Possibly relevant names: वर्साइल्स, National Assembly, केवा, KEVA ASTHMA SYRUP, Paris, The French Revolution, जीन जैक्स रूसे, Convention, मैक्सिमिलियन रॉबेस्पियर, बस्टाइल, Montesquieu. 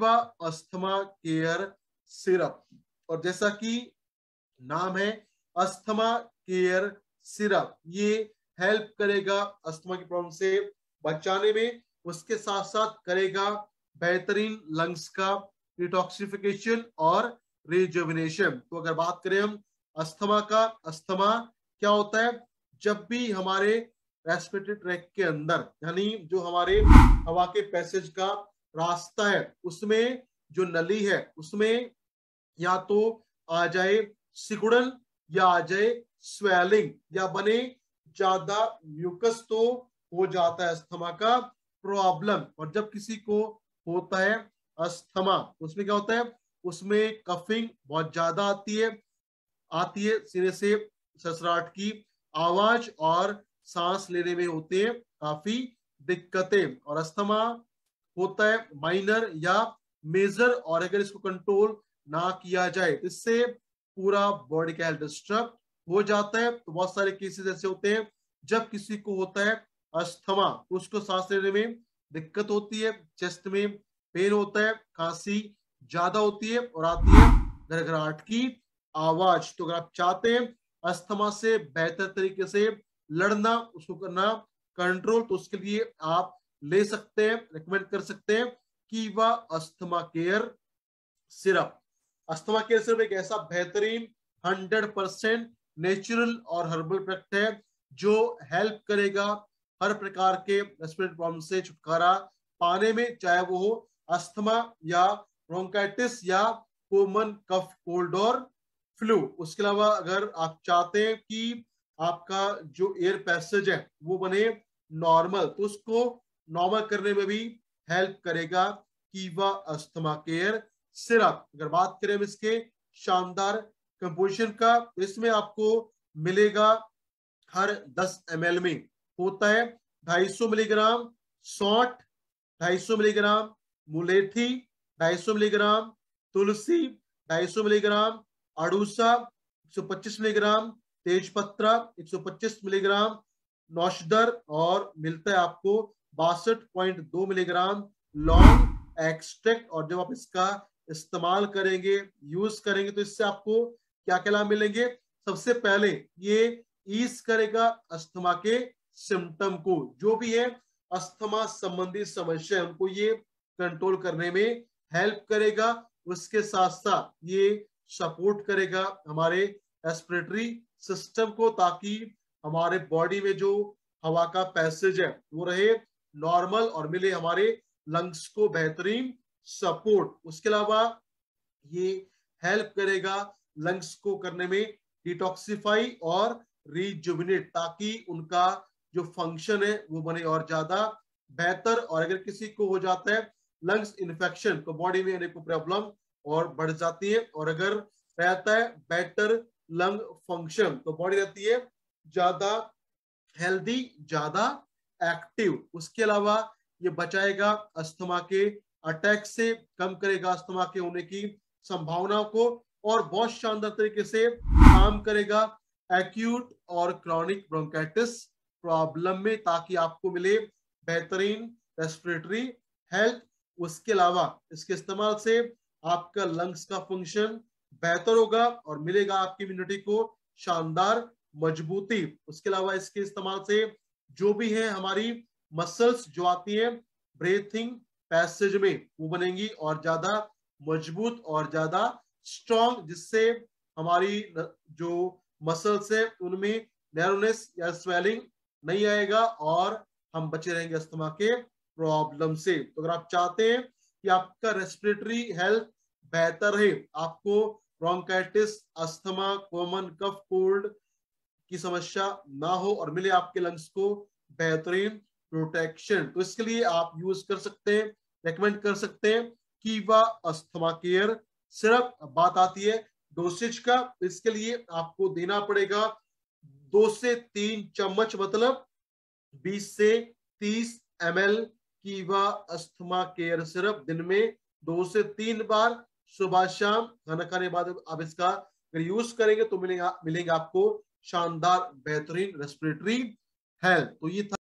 केवा asthma care syrup, और जैसा कि नाम है अस्थमा केयर सिरप, ये हेल्प करेगा अस्थमा की प्रॉब्लम से बचाने में, उसके साथ साथ करेगा बेहतरीन लंग्स का डिटॉक्सिफिकेशन और रिजुविनेशन। तो अगर बात करें हम अस्थमा का, अस्थमा क्या होता है? जब भी हमारे रेस्पिरेटरी ट्रैक्ट के अंदर यानी जो हमारे हवा के पैसेज का रास्ता है उसमें जो नली है उसमें या तो आ जाए सिकुड़न या आ जाए स्वेलिंग या बने ज्यादा म्यूकस, तो हो जाता है अस्थमा का प्रॉब्लम। और जब किसी को होता है अस्थमा उसमें क्या होता है, उसमें कफिंग बहुत ज्यादा आती है, सिरे से ससराहट की आवाज और सांस लेने में होते हैं काफी दिक्कतें। और अस्थमा होता है माइनर या मेजर, और अगर इसको कंट्रोल ना किया जाए तो इससे पूरा बॉडी का हेल्थ डिस्टर्ब हो जाता है। तो बहुत सारे केसेस ऐसे होते हैं जब किसी को होता है अस्थमा, उसको सांस लेने में दिक्कत होती है, चेस्ट में पेन होता है, खांसी ज्यादा होती है और आती है घरघराहट की आवाज। तो अगर आप चाहते हैं अस्थमा से बेहतर तरीके से लड़ना, उसको करना कंट्रोल, तो उसके लिए आप ले सकते हैं, रिकमेंड कर सकते हैं कीवा asthma care syrup. Asthma care syrup एक ऐसा बेहतरीन 100% नेचुरल और हर्बल प्रोडक्ट है जो हेल्प करेगा हर प्रकार के रेस्पिरेटरी प्रॉब्लम से छुटकारा पाने में, चाहे वो हो अस्थमा या ब्रोंकाइटिस या कॉमन कफ, कोल्ड और फ्लू। उसके अलावा अगर आप चाहते हैं कि आपका जो एयर पैसेज है वो बने नॉर्मल, तो उसको नॉर्मल करने में भी हेल्प करेगा कीवा अस्थमा केयर सिरप। अगर बात करें हम इसके शानदार कंपोजिशन का, इसमें आपको मिलेगा हर 10 ml में होता है 250 मिलीग्राम सौंठ, 250 मिलीग्राम मुलेठी, 250 मिलीग्राम तुलसी, 250 मिलीग्राम अड़ूसा, 125 मिलीग्राम तेजपत्ता, 125 मिलीग्राम नौशदर, और मिलता है आपको 62.2 मिलीग्राम लौंग एक्सट्रैक्ट। और जब आप इसका इस्तेमाल करेंगे, यूज करेंगे, तो इससे आपको क्या क्या लाभ मिलेंगे? सबसे पहले ये ईज करेगा अस्थमा के सिम्टम को, जो भी है अस्थमा संबंधी समस्या हमको ये कंट्रोल करने में हेल्प करेगा। उसके साथ साथ ये सपोर्ट करेगा हमारे रेस्पिरेटरी सिस्टम को, ताकि हमारे बॉडी में जो हवा का पैसेज है वो रहे नॉर्मल और मिले हमारे लंग्स को बेहतरीन सपोर्ट। उसके अलावा ये हेल्प करेगा लंग्स को करने में डिटॉक्सिफाई और रिजुविनेट, ताकि उनका जो फंक्शन है वो बने और ज्यादा बेहतर। और अगर किसी को हो जाता है लंग्स इन्फेक्शन तो बॉडी में अनेकों प्रॉब्लम और बढ़ जाती है, और अगर रहता है बेटर लंग फंक्शन तो बॉडी रहती है ज्यादा हेल्दी, ज्यादा एक्टिव। उसके अलावा ये बचाएगा अस्थमा के अटैक से, कम करेगा अस्थमा के होने की संभावना को, और बहुत शानदार तरीके से काम करेगा एक्यूट और क्रॉनिक ब्रोंकाइटिस प्रॉब्लम में, ताकि आपको मिले बेहतरीन रेस्पिरेटरी हेल्थ। उसके अलावा इसके इस्तेमाल से आपका लंग्स का फंक्शन बेहतर होगा और मिलेगा आपकी इम्यूनिटी को शानदार मजबूती। उसके अलावा इसके इस्तेमाल से जो भी है हमारी मसल्स जो आती है ब्रीथिंग पैसेज में वो बनेंगी और ज्यादा मजबूत और ज्यादा स्ट्रॉन्ग, जिससे हमारी जो मसल्स है उनमें नैरोनेस या स्वेलिंग नहीं आएगा और हम बचे रहेंगे अस्थमा के प्रॉब्लम से। तो अगर आप चाहते हैं कि आपका रेस्पिरेटरी हेल्थ बेहतर है, आपको bronchitis, asthma, common cough, cold की समस्या ना हो और मिले आपके लंग्स को बेहतरीन प्रोटेक्शन, तो इसके लिए आप यूज कर सकते हैं, रेकमेंड कर सकते हैं कीवा अस्थमा केयर सिरप। बात आती है डोसेज का, इसके लिए आपको देना पड़ेगा 2 से 3 चम्मच मतलब 20 से 30 ml कीवा अस्थमा केयर सिरप दिन में 2 से 3 बार सुबह शाम खाना खाने के बाद आप इसका अगर यूज करेंगे तो मिलेंगे आपको शानदार बेहतरीन रेस्पिरेटरी हेल्थ। तो ये था